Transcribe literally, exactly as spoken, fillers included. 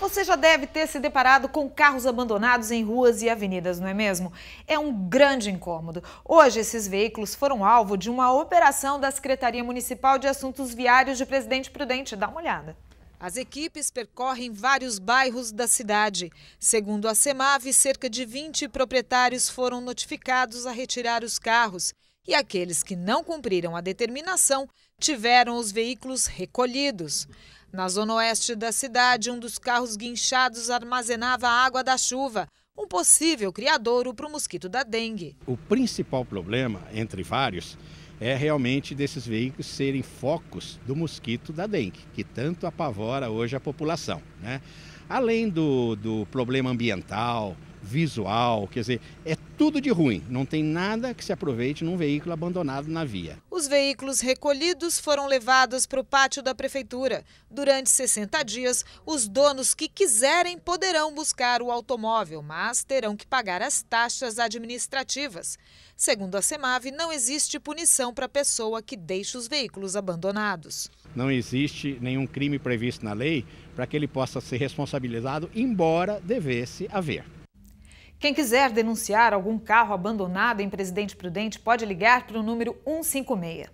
Você já deve ter se deparado com carros abandonados em ruas e avenidas, não é mesmo? É um grande incômodo. Hoje, esses veículos foram alvo de uma operação da Secretaria Municipal de Assuntos Viários de Presidente Prudente. Dá uma olhada. As equipes percorrem vários bairros da cidade. Segundo a SEMAV, cerca de vinte proprietários foram notificados a retirar os carros. E aqueles que não cumpriram a determinação tiveram os veículos recolhidos. Na zona oeste da cidade, um dos carros guinchados armazenava a água da chuva, um possível criadouro para o mosquito da dengue. O principal problema, entre vários, é realmente desses veículos serem focos do mosquito da dengue, que tanto apavora hoje a população, né? Além do, do problema ambiental, visual, quer dizer, é tudo de ruim. Não tem nada que se aproveite num veículo abandonado na via. Os veículos recolhidos foram levados para o pátio da prefeitura. Durante sessenta dias, os donos que quiserem poderão buscar o automóvel, mas terão que pagar as taxas administrativas. Segundo a SEMAV, não existe punição para a pessoa que deixa os veículos abandonados. Não existe nenhum crime previsto na lei para que ele possa ser responsabilizado, embora devesse haver. Quem quiser denunciar algum carro abandonado em Presidente Prudente pode ligar para o número um cinco seis.